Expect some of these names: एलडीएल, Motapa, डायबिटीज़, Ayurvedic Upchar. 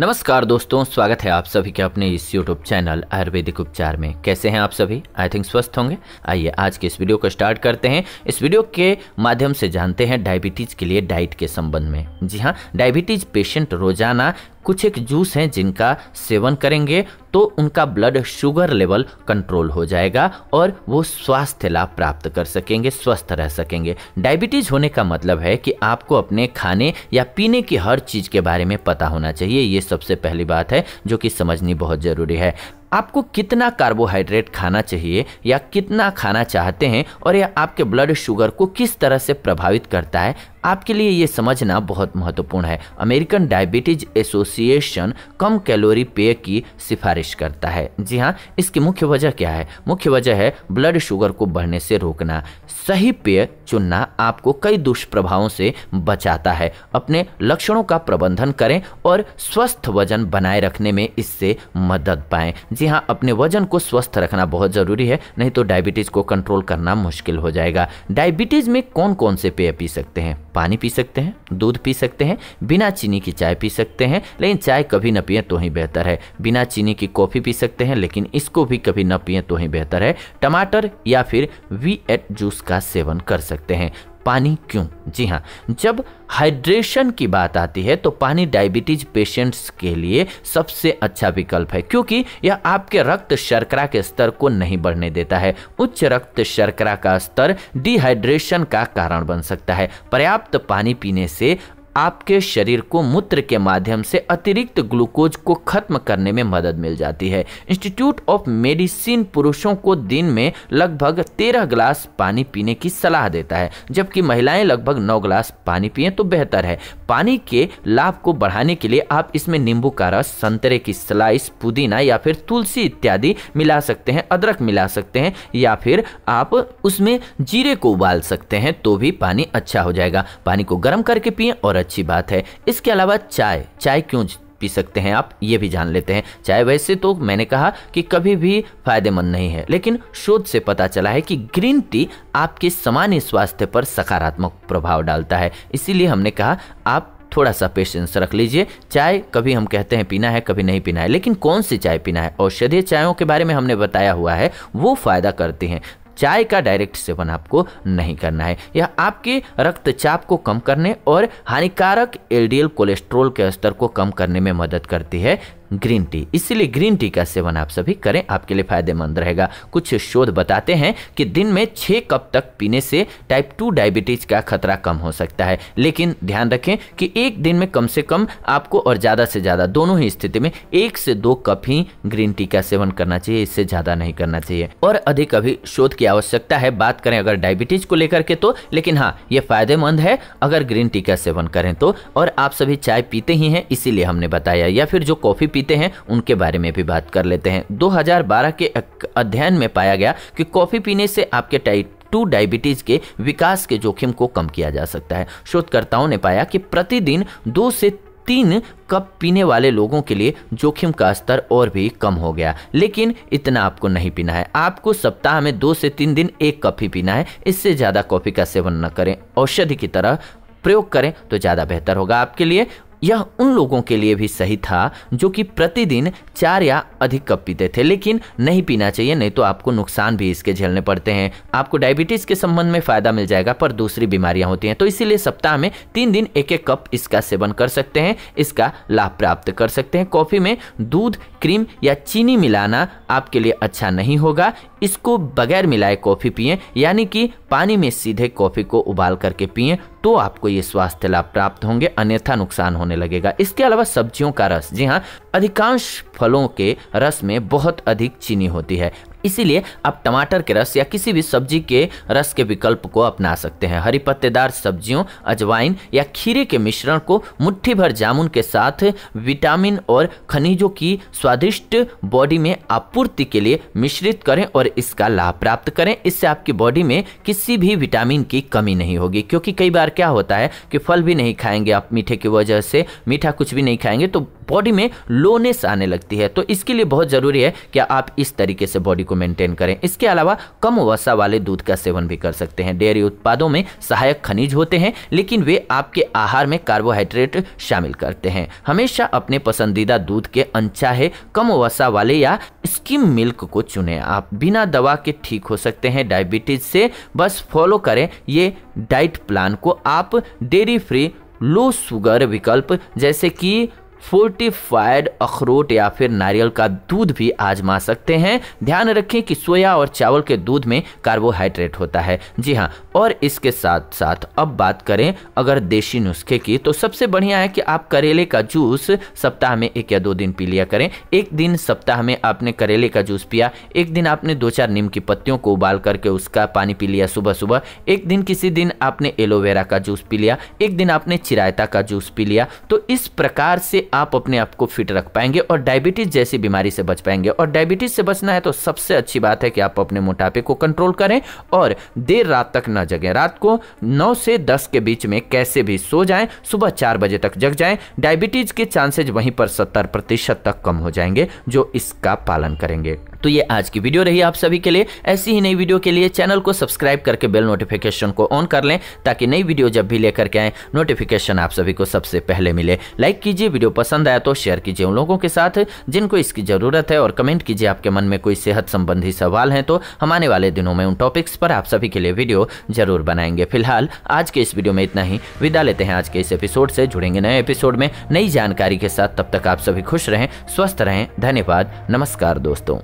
नमस्कार दोस्तों, स्वागत है आप सभी के अपने इस यूट्यूब चैनल आयुर्वेदिक उपचार में। कैसे हैं आप सभी? आई थिंक स्वस्थ होंगे। आइए आज के इस वीडियो को स्टार्ट करते हैं। इस वीडियो के माध्यम से जानते हैं डायबिटीज़ के लिए डाइट के संबंध में। जी हाँ, डायबिटीज़ पेशेंट रोजाना कुछ एक जूस हैं जिनका सेवन करेंगे तो उनका ब्लड शुगर लेवल कंट्रोल हो जाएगा और वो स्वास्थ्य लाभ प्राप्त कर सकेंगे, स्वस्थ रह सकेंगे। डायबिटीज़ होने का मतलब है कि आपको अपने खाने या पीने की हर चीज़ के बारे में पता होना चाहिए। ये सबसे पहली बात है जो कि समझनी बहुत ज़रूरी है। आपको कितना कार्बोहाइड्रेट खाना चाहिए या कितना खाना चाहते हैं और यह आपके ब्लड शुगर को किस तरह से प्रभावित करता है, आपके लिए ये समझना बहुत महत्वपूर्ण है। अमेरिकन डायबिटीज एसोसिएशन कम कैलोरी पेय की सिफारिश करता है। जी हाँ, इसकी मुख्य वजह क्या है? मुख्य वजह है ब्लड शुगर को बढ़ने से रोकना। सही पेय चुनना आपको कई दुष्प्रभावों से बचाता है। अपने लक्षणों का प्रबंधन करें और स्वस्थ वजन बनाए रखने में इससे मदद पाएँ। जी हाँ, अपने वजन को स्वस्थ रखना बहुत ज़रूरी है, नहीं तो डायबिटीज़ को कंट्रोल करना मुश्किल हो जाएगा। डायबिटीज़ में कौन कौन से पेय पी सकते हैं? पानी पी सकते हैं, दूध पी सकते हैं, बिना चीनी की चाय पी सकते हैं, लेकिन चाय कभी न पिए तो ही बेहतर है। बिना चीनी की कॉफ़ी पी सकते हैं, लेकिन इसको भी कभी न पिए तो ही बेहतर है। टमाटर या फिर वीएट जूस का सेवन कर सकते हैं। पानी क्यों? जी हाँ, जब हाइड्रेशन की बात आती है तो पानी डायबिटीज पेशेंट्स के लिए सबसे अच्छा विकल्प है, क्योंकि यह आपके रक्त शर्करा के स्तर को नहीं बढ़ने देता है। उच्च रक्त शर्करा का स्तर डिहाइड्रेशन का कारण बन सकता है। पर्याप्त पानी पीने से आपके शरीर को मूत्र के माध्यम से अतिरिक्त ग्लूकोज को खत्म करने में मदद मिल जाती है। इंस्टीट्यूट ऑफ मेडिसिन पुरुषों को दिन में लगभग 13 ग्लास पानी पीने की सलाह देता है, जबकि महिलाएं लगभग 9 ग्लास पानी पिएं तो बेहतर है। पानी के लाभ को बढ़ाने के लिए आप इसमें नींबू का रस, संतरे की स्लाइस, पुदीना या फिर तुलसी इत्यादि मिला सकते हैं, अदरक मिला सकते हैं, या फिर आप उसमें जीरे को उबाल सकते हैं तो भी पानी अच्छा हो जाएगा। पानी को गर्म करके पिएं और अच्छी बात है। इसके अलावा चाय क्यों पी सकते हैं आप, ये भी जान लेते हैं। चाय वैसे तो मैंने कहा कि कभी भी फायदेमंद नहीं है, लेकिन शोध से पता चला है कि ग्रीन टी आपके सामान्य स्वास्थ्य पर सकारात्मक प्रभाव डालता है। इसीलिए हमने कहा आप थोड़ा सा पेशेंस रख लीजिए। चाय कभी हम कहते हैं पीना है, कभी नहीं पीना है, लेकिन कौन सी चाय पीना है? औषधीय चायों के बारे में हमने बताया हुआ है, वो फायदा करती हैं। चाय का डायरेक्ट सेवन आपको नहीं करना है। यह आपके रक्तचाप को कम करने और हानिकारक एलडीएल कोलेस्ट्रॉल के स्तर को कम करने में मदद करती है ग्रीन टी। इसलिए ग्रीन टी का सेवन आप सभी करें, आपके लिए फायदेमंद रहेगा। कुछ शोध बताते हैं कि दिन में 6 कप तक पीने से टाइप 2 डायबिटीज का खतरा कम हो सकता है, लेकिन ध्यान रखें कि एक दिन में कम से कम आपको और ज़्यादा से ज़्यादा दोनों ही स्थिति में 1 से 2 कप ही ग्रीन टी का सेवन करना चाहिए, इससे ज़्यादा नहीं करना चाहिए। और अधिक अभी शोध की आवश्यकता है बात करें अगर डायबिटीज को लेकर के तो, लेकिन हाँ, ये फायदेमंद है अगर ग्रीन टी का सेवन करें तो। और आप सभी चाय पीते ही हैं इसीलिए हमने बताया, या फिर जो कॉफ़ी पीते हैं उनके बारे में भी बात कर लेते हैं। 2012 के एक अध्ययन में पाया गया कि कॉफी पीने से आपके टाइप 2 डायबिटीज के विकास के जोखिम को कम किया जा सकता है। शोधकर्ताओं ने पाया कि प्रतिदिन 2 से 3 कप पीने वाले लोगों के लिए जोखिम का स्तर और भी कम हो गया। लेकिन इतना आपको नहीं पीना है, आपको सप्ताह में 2 से 3 दिन 1 कप ही पीना है। इससे ज्यादा कॉफी का सेवन न करें, औषधि की तरह प्रयोग करें तो ज्यादा बेहतर होगा आपके लिए। यह उन लोगों के लिए भी सही था जो कि प्रतिदिन 4 या अधिक कप पीते थे, लेकिन नहीं पीना चाहिए, नहीं तो आपको नुकसान भी इसके झेलने पड़ते हैं। आपको डायबिटीज़ के संबंध में फ़ायदा मिल जाएगा पर दूसरी बीमारियां होती हैं, तो इसीलिए सप्ताह में 3 दिन 1-1 कप इसका सेवन कर सकते हैं, इसका लाभ प्राप्त कर सकते हैं। कॉफ़ी में दूध, क्रीम या चीनी मिलाना आपके लिए अच्छा नहीं होगा। इसको बगैर मिलाए कॉफ़ी पिएं, यानी कि पानी में सीधे कॉफ़ी को उबाल करके पिएं तो आपको ये स्वास्थ्य लाभ प्राप्त होंगे, अन्यथा नुकसान होने लगेगा। इसके अलावा सब्जियों का रस। जी हाँ, अधिकांश फलों के रस में बहुत अधिक चीनी होती है, इसीलिए आप टमाटर के रस या किसी भी सब्जी के रस के विकल्प को अपना सकते हैं। हरी पत्तेदार सब्जियों, अजवाइन या खीरे के मिश्रण को मुट्ठी भर जामुन के साथ विटामिन और खनिजों की स्वादिष्ट बॉडी में आपूर्ति के लिए मिश्रित करें और इसका लाभ प्राप्त करें। इससे आपकी बॉडी में किसी भी विटामिन की कमी नहीं होगी, क्योंकि कई बार क्या होता है कि फल भी नहीं खाएंगे आप मीठे की वजह से, मीठा कुछ भी नहीं खाएंगे तो बॉडी में लोनेस आने लगती है। तो इसके लिए बहुत ज़रूरी है कि आप इस तरीके से बॉडी को मेंटेन करें। इसके अलावा कम वसा वाले दूध का सेवन भी कर सकते हैं। डेयरी उत्पादों में सहायक खनिज होते हैं, लेकिन वे आपके आहार में कार्बोहाइड्रेट शामिल करते हैं। हमेशा अपने पसंदीदा दूध के अनचाहे कम वसा वाले या स्किम मिल्क को चुनें। आप बिना दवा के ठीक हो सकते हैं डायबिटीज से। बस फॉलो करें ये डाइट प्लान को। आप डेयरी फ्री लो शुगर विकल्प जैसे कि फोर्टिफाइड अखरोट या फिर नारियल का दूध भी आजमा सकते हैं। ध्यान रखें कि सोया और चावल के दूध में कार्बोहाइड्रेट होता है। जी हाँ, और इसके साथ साथ अब बात करें अगर देशी नुस्खे की, तो सबसे बढ़िया है कि आप करेले का जूस सप्ताह में 1 या 2 दिन पी लिया करें। एक दिन सप्ताह में आपने करेले का जूस पिया, एक दिन आपने 2-4 नीम की पत्तियों को उबाल करके उसका पानी पी लिया सुबह सुबह, एक दिन किसी दिन आपने एलोवेरा का जूस पी लिया, एक दिन आपने चिरायता का जूस पी लिया। तो इस प्रकार से आप अपने आप को फिट रख पाएंगे और डायबिटीज जैसी बीमारी से बच पाएंगे। और डायबिटीज से बचना है तो सबसे अच्छी बात है कि आप अपने मोटापे को कंट्रोल करें और देर रात तक न जगें। रात को 9 से 10 के बीच में कैसे भी सो जाएं, सुबह 4 बजे तक जग जाएं। डायबिटीज के चांसेज वहीं पर 70% तक कम हो जाएंगे जो इसका पालन करेंगे। तो ये आज की वीडियो रही आप सभी के लिए। ऐसी ही नई वीडियो के लिए चैनल को सब्सक्राइब करके बेल नोटिफिकेशन को ऑन कर लें, ताकि नई वीडियो जब भी लेकर के आए नोटिफिकेशन आप सभी को सबसे पहले मिले। लाइक कीजिए, वीडियो पसंद आया तो शेयर कीजिए उन लोगों के साथ जिनको इसकी ज़रूरत है, और कमेंट कीजिए आपके मन में कोई सेहत संबंधी सवाल हैं तो हम आने वाले दिनों में उन टॉपिक्स पर आप सभी के लिए वीडियो जरूर बनाएंगे। फिलहाल आज के इस वीडियो में इतना ही, विदा लेते हैं आज के इस एपिसोड से। जुड़ेंगे नए एपिसोड में नई जानकारी के साथ। तब तक आप सभी खुश रहें, स्वस्थ रहें। धन्यवाद। नमस्कार दोस्तों।